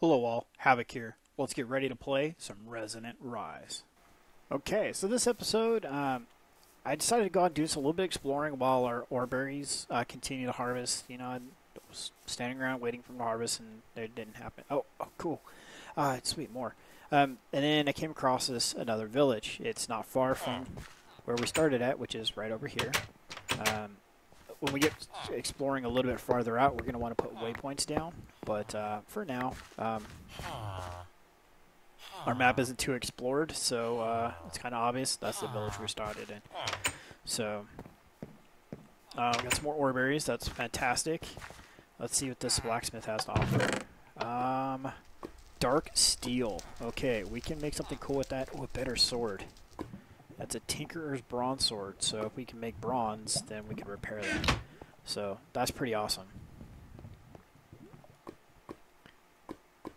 Hello all, Havoc here. Let's get ready to play some Resonant Rise. Okay, so this episode, I decided to go out and do just a little bit of exploring while our ore berries continue to harvest. You know, I was standing around waiting for them to harvest and it didn't happen. Oh cool. Sweet, more. And then I came across another village. It's not far from where we started at, which is right over here. When we get exploring a little bit farther out, we're going to want to put waypoints down. But for now, our map isn't too explored, so it's kind of obvious. That's the village we started in. So we got some more ore berries. That's fantastic. Let's see what this blacksmith has to offer. Dark steel. Okay, we can make something cool with that. Oh, a better sword. That's a tinkerer's bronze sword, so if we can make bronze, then we can repair that. So that's pretty awesome.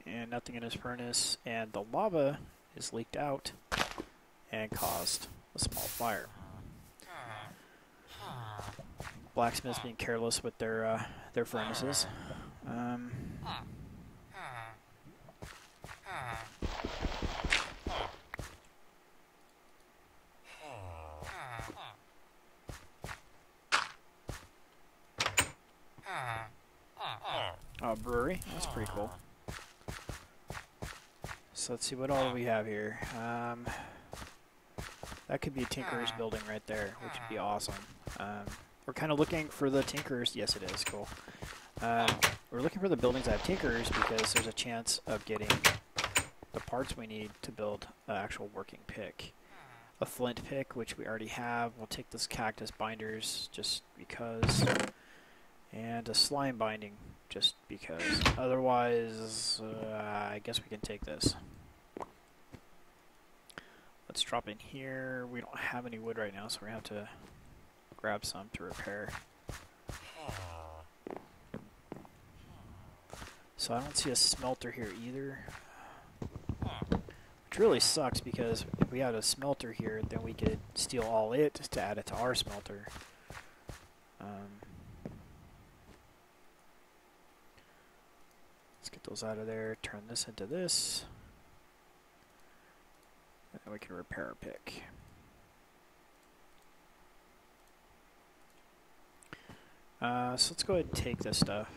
And nothing in his furnace, and the lava is leaked out and caused a small fire. Blacksmiths being careless with their furnaces. Brewery. That's pretty cool. So let's see what all we have here. That could be a tinkerer's building right there, which would be awesome. We're kind of looking for the tinkerers. Yes, it is. Cool. We're looking for the buildings that have tinkerers because there's a chance of getting the parts we need to build an actual working pick. A flint pick, which we already have. We'll take this cactus binders just because. And a slime binding. Just because. Otherwise, I guess we can take this. Let's drop in here. We don't have any wood right now, so we're going to have to grab some to repair. So I don't see a smelter here either. Which really sucks because if we had a smelter here, then we could steal all it to add it to our smelter. Get those out of there, turn this into this, and then we can repair our pick. So let's go ahead and take this stuff.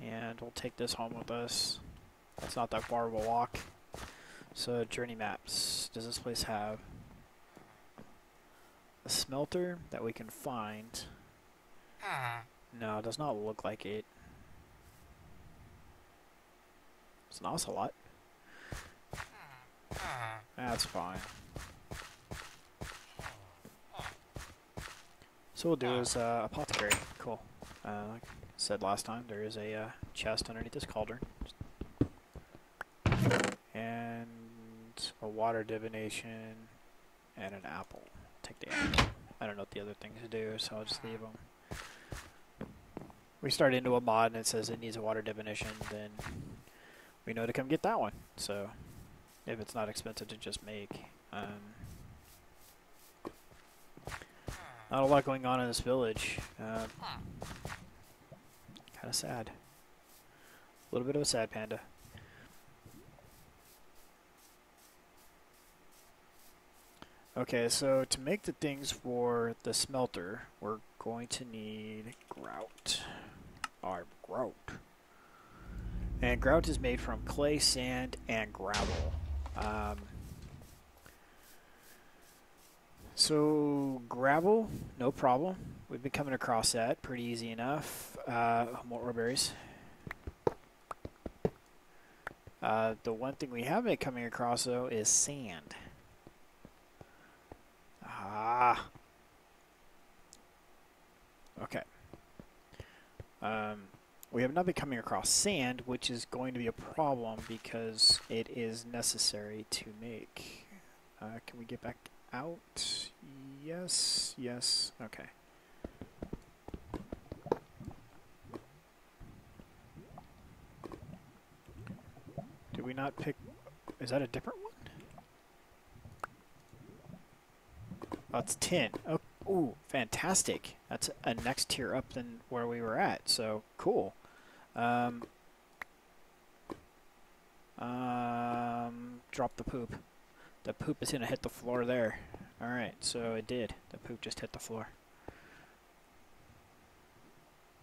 And we'll take this home with us. It's not that far of a walk. So journey maps. Does this place have a smelter that we can find? No, it does not look like it. It's an ocelot. That's fine. So we'll do is apothecary. Cool. Like I said last time, there is a chest underneath this cauldron. And a water divination and an apple. Take the apple. I don't know what the other things do, so I'll just leave them. We start into a mod and it says it needs a water divination, then we know to come get that one. So if it's not expensive to just make. Not a lot going on in this village. Kind of sad. A little bit of a sad panda. Okay, so to make the things for the smelter, we're going to need grout. Our grout. And grout is made from clay, sand, and gravel. So gravel, no problem. We've been coming across that pretty easy enough. More ore berries. The one thing we have been coming across, though, is sand. Okay. We have not been coming across sand, which is going to be a problem because it is necessary to make. Can we get back out? Yes, yes, okay. Do we we not pick... Is that a different one? Oh, it's 10. Oh, ooh, fantastic. That's a next tier up than where we were at, so cool. Drop the poop. The poop is gonna hit the floor there. Alright, so it did. The poop just hit the floor.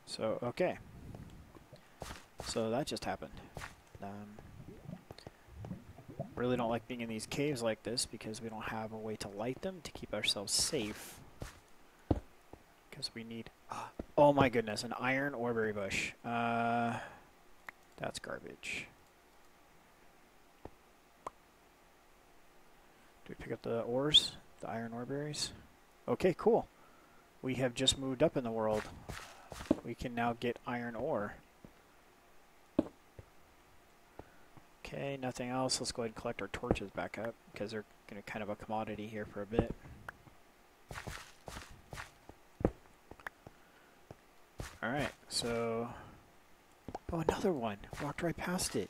So, okay. So that just happened. Really don't like being in these caves like this because we don't have a way to light them to keep ourselves safe. Because we need... Oh my goodness, an iron orberry bush. That's garbage. Do we pick up the ores? The iron ore berries? Okay, cool. We have just moved up in the world. We can now get iron ore. Okay, nothing else. Let's go ahead and collect our torches back up because they're gonna kind of a commodity here for a bit. Alright, so... Oh, another one! Walked right past it.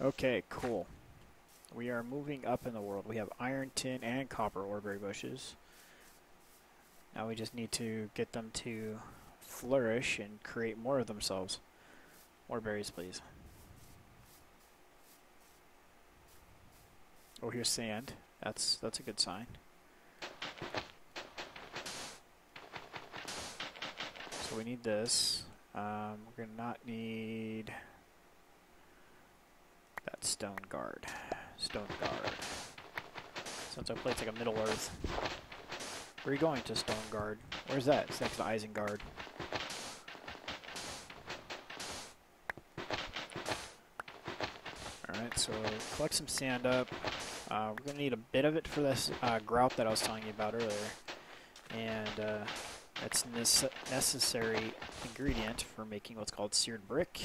Okay, cool. We are moving up in the world. We have iron, tin, and copper orberry bushes. Now we just need to get them to flourish and create more of themselves. More berries, please. Oh, here's sand. That's a good sign. So we need this. We're gonna not need... That stone guard. Stone guard. Sounds like a place like a Middle Earth. Where are you going to stone guard? Where's that? It's next to Isengard. Alright, so collect some sand up. We're going to need a bit of it for this grout that I was telling you about earlier. And that's necessary ingredient for making what's called seared brick,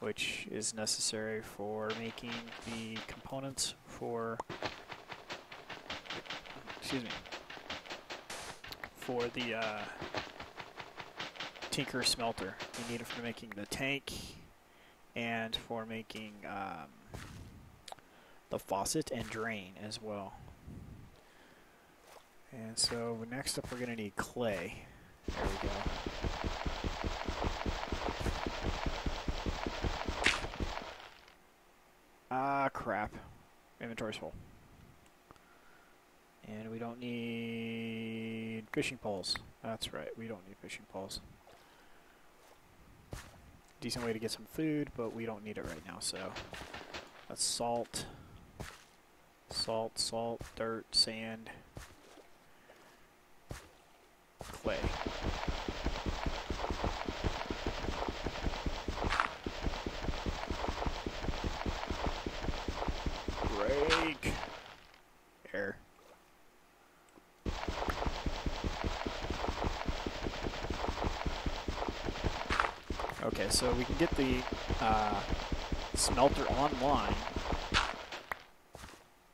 which is necessary for making the components for, excuse me, for the tinker smelter. You need it for making the tank and for making the faucet and drain as well. And so next up we're going to need clay. There we go. Ah, crap. Inventory's full. And we don't need fishing poles. That's right, we don't need fishing poles. Decent way to get some food, but we don't need it right now, so... That's salt. Salt, salt, dirt, sand. Clay. Air. Okay, so we can get the smelter online,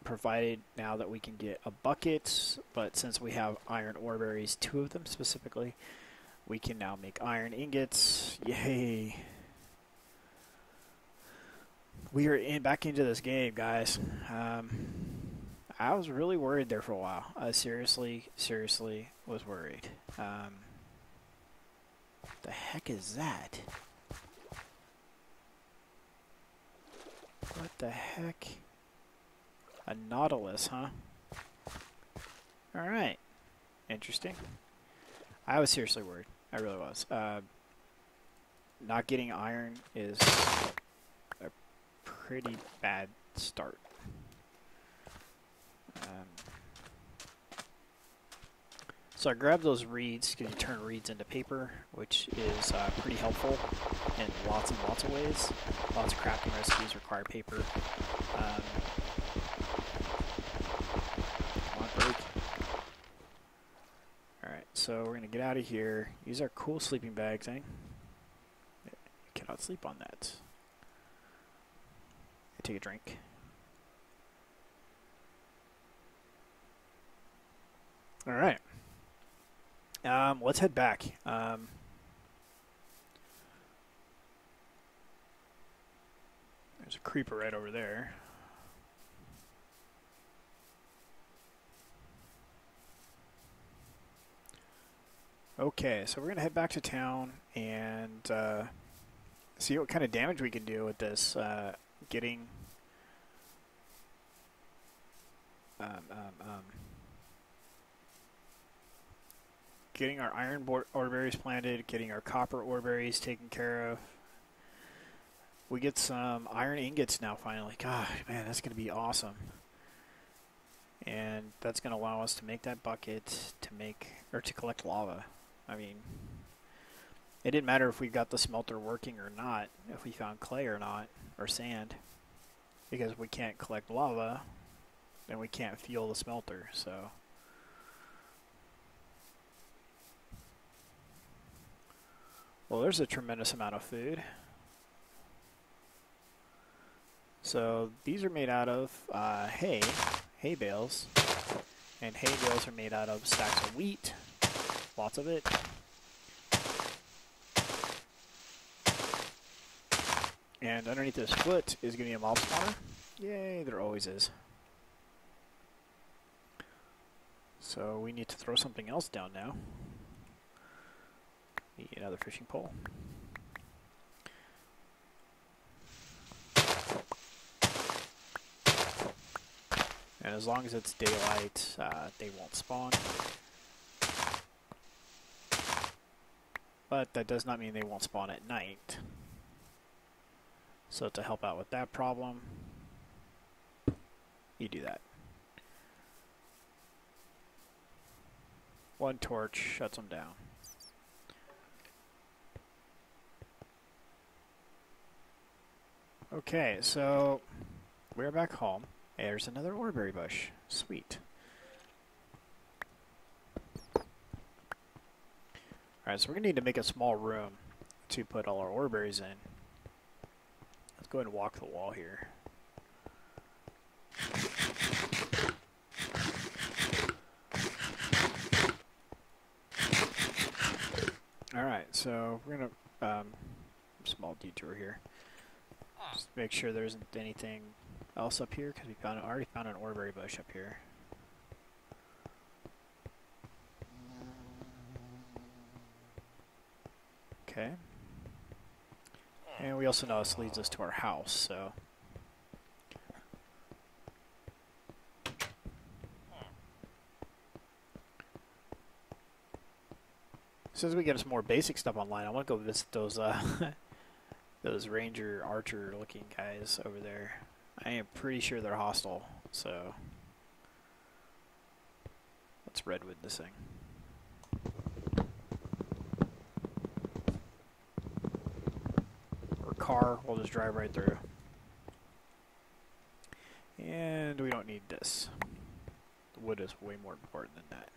provided now that we can get a bucket, but since we have iron ore berries, 2 of them specifically, we can now make iron ingots. Yay! We are back into this game, guys. I was really worried there for a while. I seriously was worried. The heck is that? What the heck? A nautilus, huh? Alright. Interesting. I was seriously worried. I really was. Not getting iron is... pretty bad start. So I grabbed those reeds because you turn reeds into paper, which is pretty helpful in lots and lots of ways. Lots of crafting recipes require paper. Come on, break. Alright, so we're going to get out of here. Use our cool sleeping bag thing. You cannot sleep on that. Take a drink. All right. Let's head back. There's a creeper right over there. Okay, so we're going to head back to town and see what kind of damage we can do with this. Getting getting our iron ore berries planted, getting our copper ore berries taken care of. We get some iron ingots now finally. God, man, that's going to be awesome. And that's going to allow us to make that bucket to make or to collect lava. I mean, it didn't matter if we got the smelter working or not, if we found clay or not, or sand, because we can't collect lava, and we can't fuel the smelter, so. Well, there's a tremendous amount of food. So these are made out of hay bales, and hay bales are made out of stacks of wheat. Lots of it. And underneath this foot is going to be a mob spawner. Yay, there always is. So we need to throw something else down now. Need another fishing pole. And as long as it's daylight, they won't spawn. But that does not mean they won't spawn at night. So to help out with that problem, you do that. One torch shuts them down. Okay, so we're back home. There's another ore berry bush. Sweet. Alright, so we're going to need to make a small room to put all our ore berries in. Let's go ahead and walk the wall here. Alright, so we're going to, small detour here. Just make sure there isn't anything else up here, because we found, already found an ore berry bush up here. Okay. And we also know this leads us to our house, so. Since we get some more basic stuff online, I want to go visit those those ranger archer looking guys over there. I am pretty sure they're hostile, so let's redwood this thing. Car, we'll just drive right through. And we don't need this. The wood is way more important than that.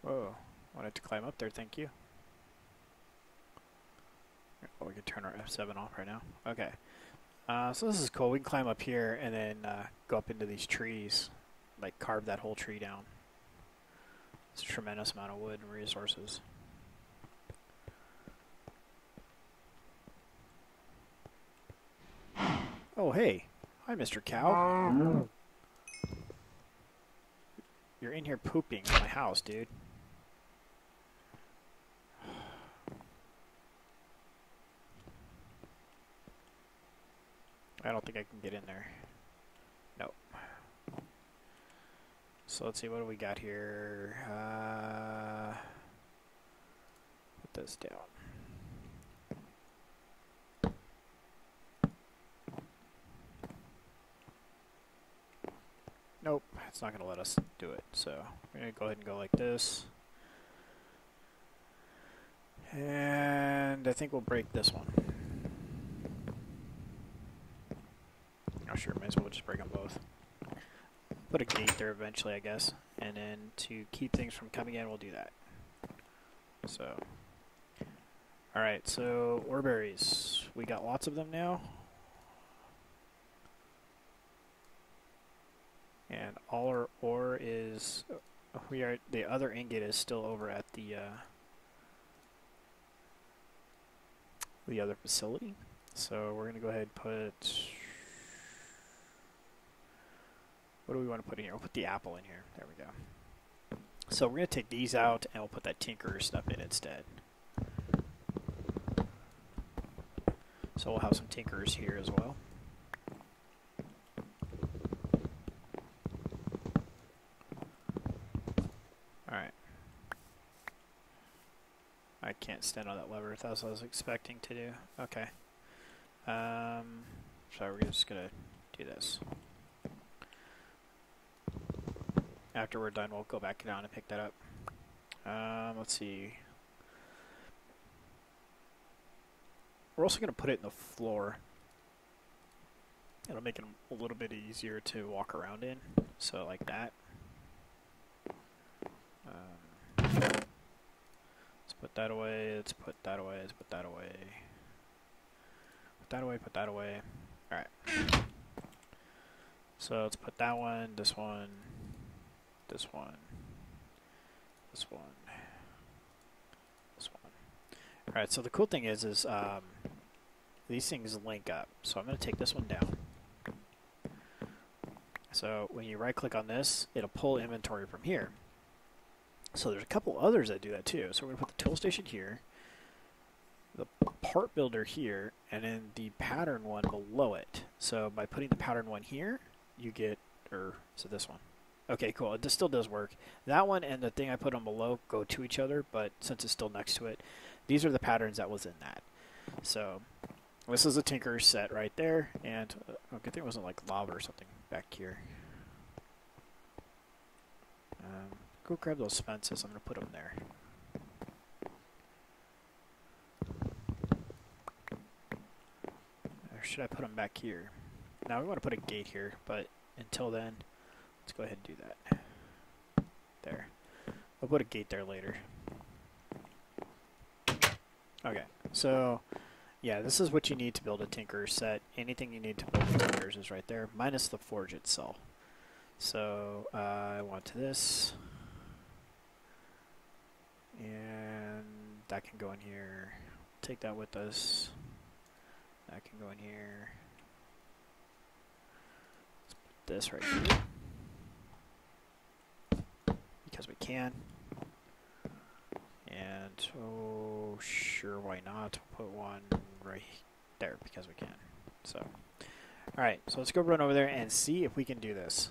Whoa, wanted to climb up there, thank you. Well, we can turn our F7 off right now. Okay, so this is cool. We can climb up here and then go up into these trees, like carve that whole tree down. It's a tremendous amount of wood and resources. Oh, hey. Hi, Mr. Cow. You're in here pooping in my house, dude. I don't think I can get in there. Nope. So let's see, what do we got here? Put this down. Nope, it's not gonna let us do it. So we're gonna go ahead and go like this. And I think we'll break this one. Oh sure, might as well just break them both. Put a gate there eventually, I guess, and then to keep things from coming in, we'll do that. So, all right. So ore berries, we got lots of them now, And all our ore is, the other ingot is still over at the other facility. So we're going to go ahead and put, what do we want to put in here? We'll put the apple in here. There we go. So we're going to take these out and we'll put that tinkerer stuff in instead. So we'll have some tinkerers here as well. Alright. I can't stand on that lever. That's what I was expecting to do. Okay. So we're just going to do this. After we're done, we'll go back down and pick that up. Let's see. We're also going to put it in the floor. It'll make it a little bit easier to walk around in. So like that. Let's put that away. Let's put that away. Let's put that away. Put that away. Put that away. All right. So let's put that one. This one. This one. This one. This one. All right. So the cool thing is these things link up. So I'm going to take this one down. So when you right click on this, it'll pull inventory from here. So there's a couple others that do that too. So we're going to put the tool station here, the part builder here, and then the pattern one below it. So by putting the pattern one here, you get, so this one. Okay, cool. It still does work. That one and the thing I put on below go to each other, but since it's still next to it, these are the patterns that was in that. So this is a tinker set right there, and oh, good thing it wasn't like lava or something back here. Go grab those fences. I'm going to put them there. Or should I put them back here? Now we want to put a gate here, but until then, let's go ahead and do that. There. We'll put a gate there later. Okay, so yeah, this is what you need to build a tinkerer set. Anything you need to build tinkerers is right there, minus the forge itself. So I want this. And that can go in here. Take that with us. That can go in here. Let's put this right here. Because we can. And oh, sure, why not? Put one right there because we can. So, alright, so let's go run over there and see if we can do this.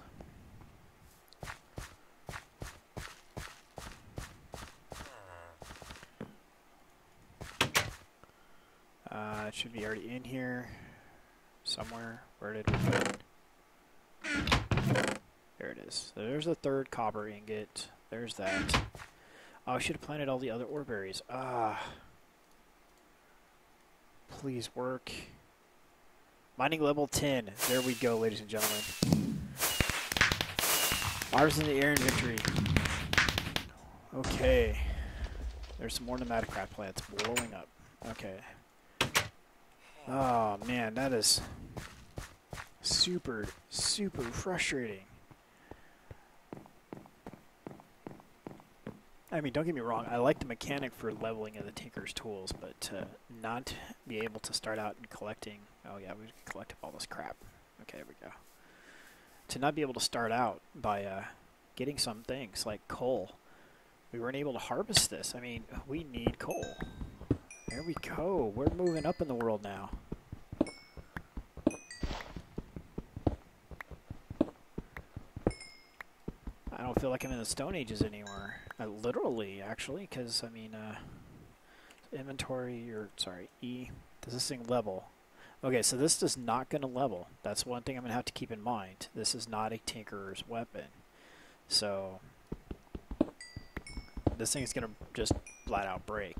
It should be already in here somewhere. Where did we put it? There it is. So there's the third copper ingot. There's that. Oh, I should have planted all the other ore berries. Ah. Please work. Mining level 10. There we go, ladies and gentlemen. Ours in the air inventory. Okay. There's some more Nematocraft plants blowing up. Okay. Oh man, that is super, super frustrating. I mean, don't get me wrong, I like the mechanic for leveling of the tinker's tools, but to not be able to start out and collecting, oh yeah, we collected all this crap. Okay, there we go. To not be able to start out by getting some things like coal. We weren't able to harvest this. I mean, we need coal. There we go. We're moving up in the world now. I don't feel like I'm in the Stone Ages anymore. I literally, actually, because, I mean, inventory, or, sorry, E. Does this thing level? Okay, so this is not going to level. That's one thing I'm going to have to keep in mind. This is not a tinkerer's weapon. So, this thing is going to just flat out break.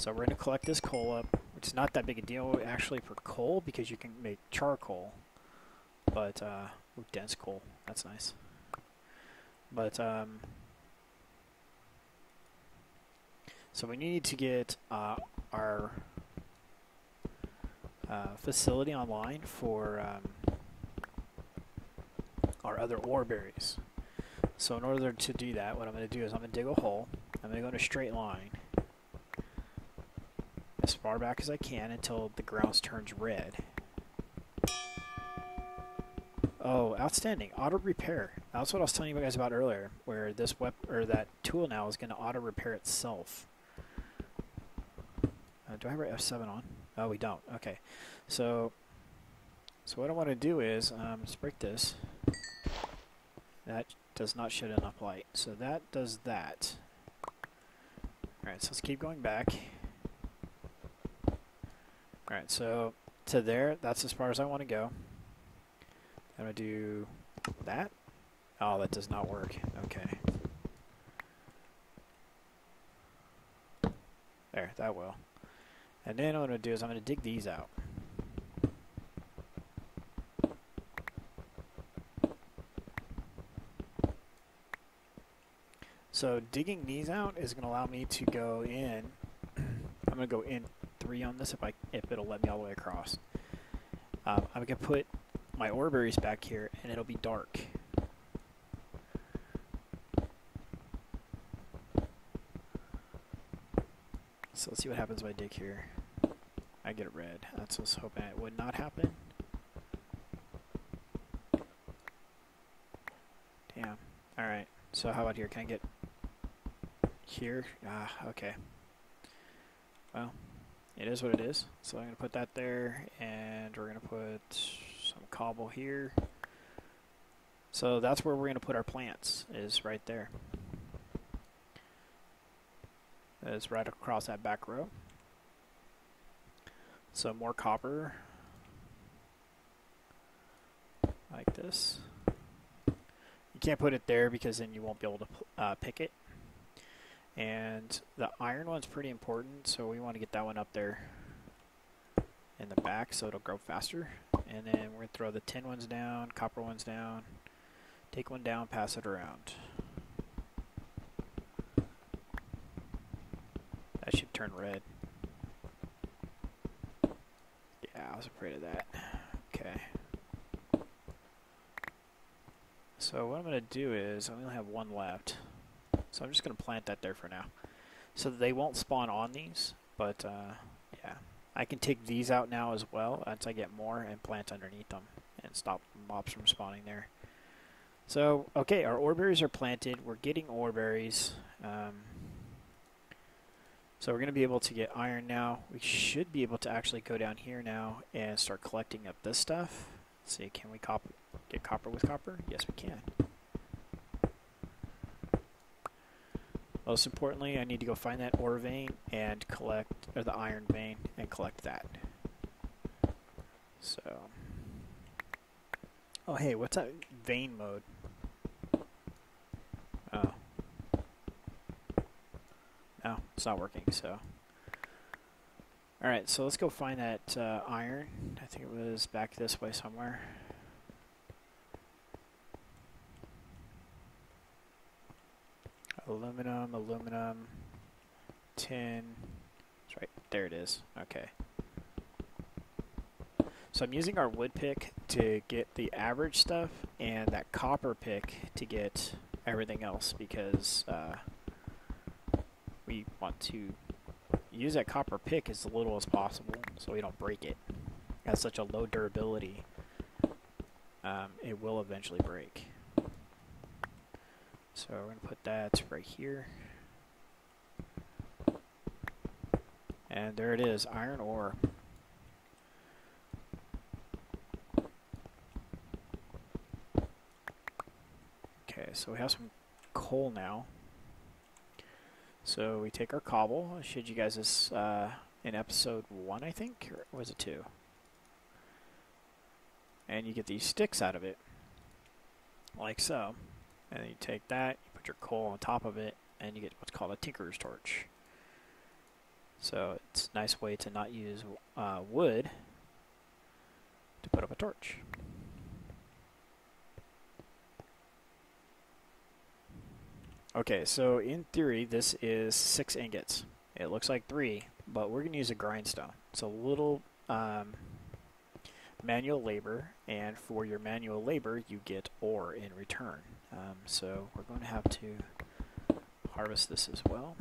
So we're going to collect this coal up. It's not that big a deal actually for coal because you can make charcoal, but ooh, dense coal, that's nice. But so we need to get our facility online for are other ore berries. So in order to do that, what I'm going to do is I'm going to dig a hole. I'm going to go in a straight line as far back as I can until the grouse turns red. Oh, outstanding. Auto repair. That's what I was telling you guys about earlier, where this that tool now is going to auto repair itself. Do I have F7 on? Oh, we don't. Okay. So what I want to do is let's break this. That does not shed enough light. So that does that. Alright, so let's keep going back. Alright, so to there, that's as far as I want to go. I'm going to do that. Oh, that does not work. Okay. There, that will. And then what I'm going to do is I'm going to dig these out. So digging these out is going to allow me to go in. I'm going to go in 3 on this if it'll let me all the way across. I'm going to put my ore berries back here, and it'll be dark. So let's see what happens when I dig here. I get it red. That's what I was hoping it would not happen. Damn. Alright. So how about here? Can I get here? Ah, okay. Well, it is what it is. So I'm going to put that there, and we're going to put some cobble here. So that's where we're going to put our plants, is right there. It's right across that back row. So more copper, like this. You can't put it there because then you won't be able to pick it. And the iron one's pretty important, so we want to get that one up there in the back so it'll grow faster. And then we're going to throw the tin ones down, copper ones down, take one down, pass it around. That should turn red. Yeah, I was afraid of that. Okay. So what I'm going to do is, I only have one left, so I'm just going to plant that there for now. So that they won't spawn on these, but yeah. I can take these out now as well, once I get more, and plant underneath them, and stop mobs from spawning there. So, okay, our ore berries are planted, we're getting ore berries. So we're going to be able to get iron now. We should be able to actually go down here now and start collecting up this stuff. Let's see, can we get copper with copper? Yes, we can. Most importantly, I need to go find that ore vein and collect, or the iron vein, and collect that. So, oh hey, what's that vein mode? Oh. No, it's not working, so. Alright, so let's go find that iron. I think it was back this way somewhere. Aluminum, aluminum, tin. It's right there, it is. Okay. So I'm using our wood pick to get the average stuff and that copper pick to get everything else, because we want to use that copper pick as little as possible so we don't break it. It has such a low durability, it will eventually break. So we're going to put that right here. And there it is, iron ore. Okay, so we have some coal now. So we take our cobble. I showed you guys this in episode 1, I think, or was it 2? And you get these sticks out of it, like so. And then you take that, you put your coal on top of it, and you get what's called a tinkerer's torch. So it's a nice way to not use wood to put up a torch. Okay, so in theory, this is 6 ingots. It looks like 3, but we're going to use a grindstone. It's a little manual labor, and for your manual labor you get ore in return. So we're going to have to harvest this as well.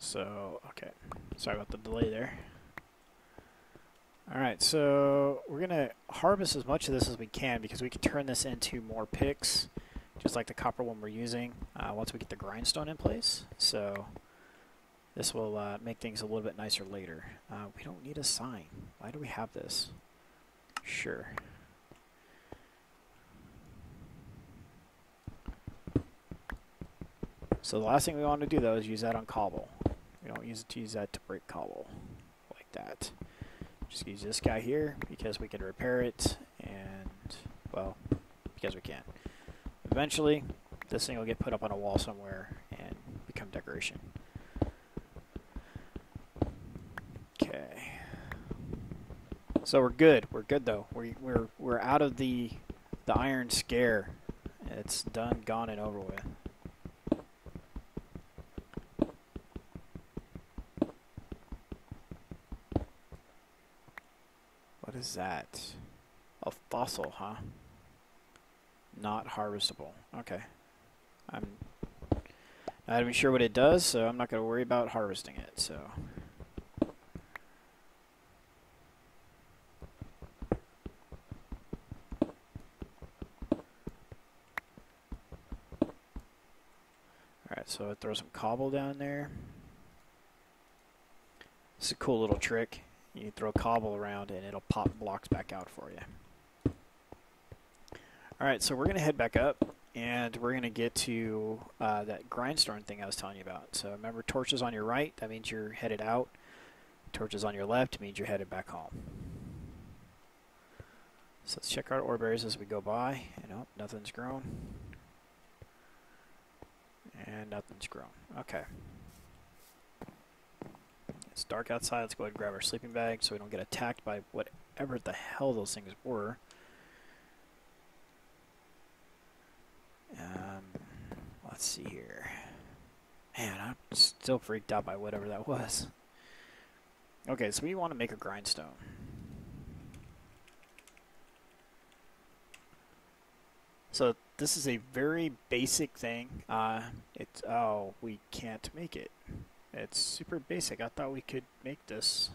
So, okay, sorry about the delay there. Alright, so we're going to harvest as much of this as we can because we can turn this into more picks, just like the copper one we're using, once we get the grindstone in place. So this will make things a little bit nicer later. We don't need a sign. Why do we have this? Sure. So the last thing we want to do though is use that on cobble. We don't use it to use that to break cobble like that. Just use this guy here because we can repair it, and well, because we can. Eventually, this thing will get put up on a wall somewhere and become decoration. Okay. So we're good. We're good though. We're out of the iron scare. It's done, gone, and over with. Is that a fossil, huh? Not harvestable. Okay. I'm not even sure what it does, so I'm not going to worry about harvesting it. So alright, so I throw some cobble down there. It's a cool little trick. You throw cobble around and it'll pop blocks back out for you. Alright, so we're going to head back up and we're going to get to that grindstone thing I was telling you about. So remember, torches on your right, that means you're headed out. Torches on your left means you're headed back home. So let's check our ore berries as we go by. And oh, nothing's grown. And nothing's grown. Okay. It's dark outside. Let's go ahead and grab our sleeping bag so we don't get attacked by whatever the hell those things were. Let's see here. Man, I'm still freaked out by whatever that was. Okay, so we want to make a grindstone. So this is a very basic thing. It's oh, we can't make it. It's super basic. I thought we could make this.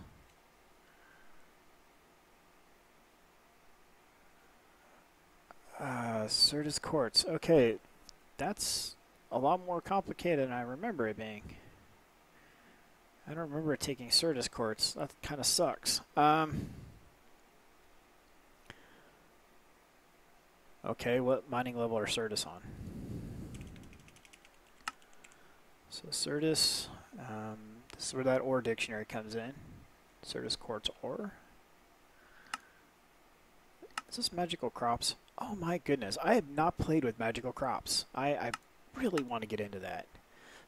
Certus Quartz. Okay, that's a lot more complicated than I remember it being. I don't remember it taking Certus Quartz. That kind of sucks. Okay, what mining level are Certus on? So Certus... this is where that ore dictionary comes in. Certus Quartz ore. Is this magical crops? Oh my goodness, I have not played with magical crops. I really want to get into that.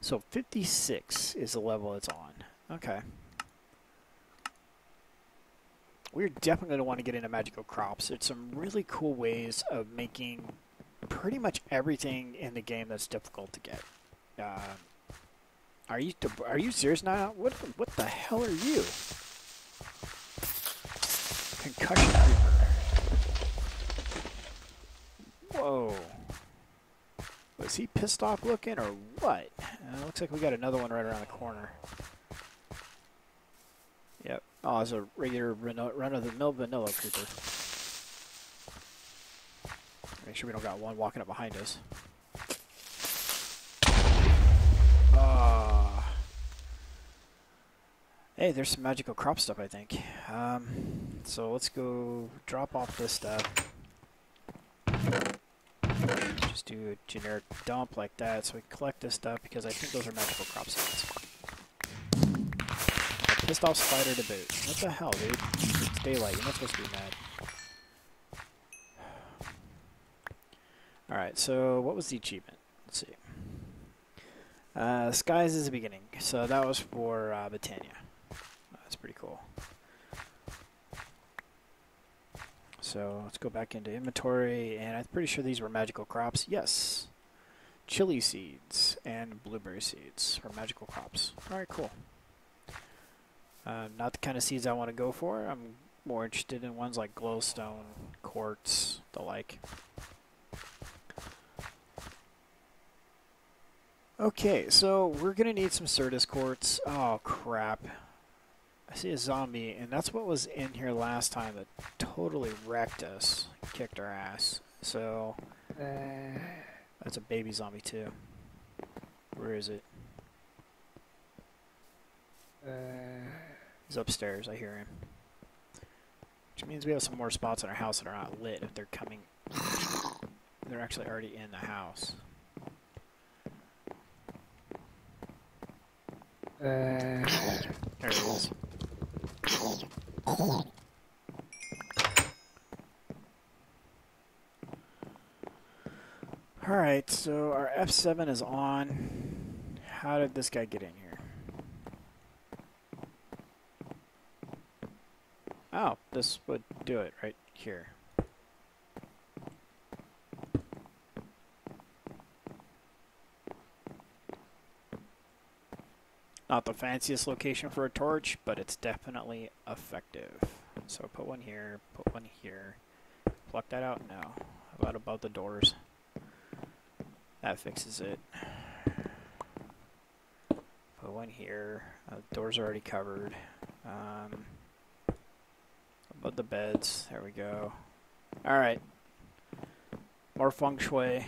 So 56 is the level it's on. Okay. We're definitely going to want to get into magical crops. It's some really cool ways of making pretty much everything in the game that's difficult to get. Are you serious now? What the hell are you? Concussion Creeper. Whoa. Was he pissed off looking or what? Looks like we got another one right around the corner. Yep. Oh, it's a regular run-of-the-mill vanilla creeper. Make sure we don't got one walking up behind us. Hey, there's some magical crop stuff, I think. So let's go drop off this stuff. Just do a generic dump like that so we can collect this stuff because I think those are magical crop seeds. Pissed off spider to boot. What the hell, dude? It's daylight. You're not supposed to be mad. Alright, so what was the achievement? Let's see. Skies is the beginning. So that was for Botania. That's pretty cool. So let's go back into inventory, and I'm pretty sure these were magical crops. Yes. Chili seeds and blueberry seeds are magical crops. All right, cool. Not the kind of seeds I want to go for. I'm more interested in ones like glowstone, quartz, the like. Okay, so we're going to need some Certus Quartz. Oh, crap. I see a zombie, and that's what was in here last time that totally wrecked us, kicked our ass. So, that's a baby zombie, too. Where is it? He's upstairs, I hear him. Which means we have some more spots in our house that are not lit if they're coming. They're actually already in the house. There it is. Alright, so our F7 is on. How did this guy get in here? Oh, this would do it right here. Not the fanciest location for a torch, but it's definitely effective. So put one here, put one here. Pluck that out? No. How about above the doors? That fixes it. Put one here. The doors are already covered. Above the beds. There we go. Alright. More feng shui.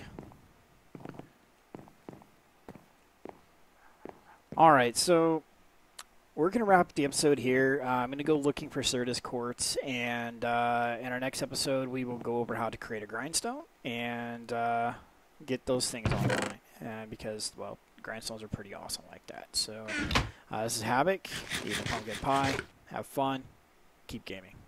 Alright, so we're going to wrap the episode here. I'm going to go looking for Certus Quartz, and in our next episode we will go over how to create a grindstone and get those things online, because, well, grindstones are pretty awesome like that. So this is Havoc, eat a pumpkin pie, have fun, keep gaming.